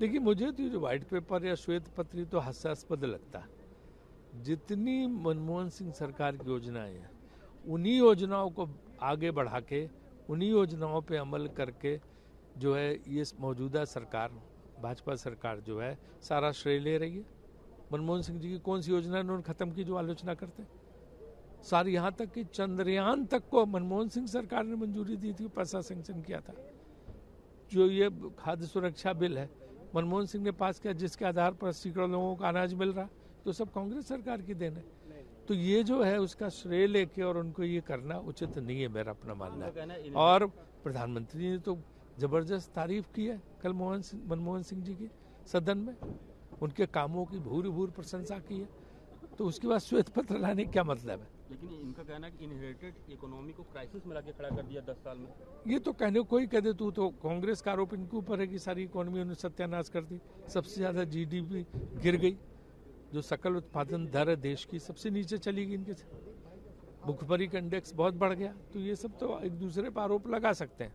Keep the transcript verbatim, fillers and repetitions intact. देखिए, मुझे तो जो व्हाइट पेपर या श्वेत पत्री तो हास्यास्पद लगता है। जितनी मनमोहन सिंह सरकार की योजनाएं हैं, उन्हीं योजनाओं को आगे बढ़ा के, उन्हीं योजनाओं पे अमल करके जो है ये मौजूदा सरकार, भाजपा सरकार जो है सारा श्रेय ले रही है। मनमोहन सिंह जी की कौन सी योजना उन्होंने खत्म की जो आलोचना करते हैं? सारी, यहाँ तक कि चंद्रयान तक को मनमोहन सिंह सरकार ने मंजूरी दी थी, पैसा सेंक्शन किया था। जो ये खाद्य सुरक्षा बिल है मनमोहन सिंह ने पास किया, जिसके आधार पर सैकड़ों लोगों को अनाज मिल रहा, तो सब कांग्रेस सरकार की देन है। तो ये जो है उसका श्रेय लेके और उनको ये करना उचित नहीं है, मेरा अपना मानना है। और प्रधानमंत्री ने तो जबरदस्त तारीफ की है कल मोहन सिंह मनमोहन सिंह जी की सदन में, उनके कामों की भूरी भूरी प्रशंसा की है। तो उसके बाद श्वेत पत्र लाने क्या मतलब है? लेकिन इनका कहना है कि इनहेरिटेड इकोनॉमी को क्राइसिस में लाके खड़ा कर दिया दस साल में। ये तो कहने कोई कह दे, तू तो कांग्रेस का आरोप इनके ऊपर है कि सारी इकोनॉमी उन्होंने सत्यानाश कर दी। सबसे ज्यादा जीडीपी गिर गई, जो सकल उत्पादन दर है देश की सबसे नीचे चली गई, इनके भुखमरी का इंडेक्स बहुत बढ़ गया। तो ये सब तो एक दूसरे पर आरोप लगा सकते हैं।